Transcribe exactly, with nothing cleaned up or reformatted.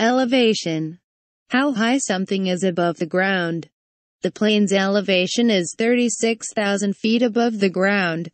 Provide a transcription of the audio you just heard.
Elevation. How high something is above the ground. The plane's elevation is thirty-six thousand feet above the ground.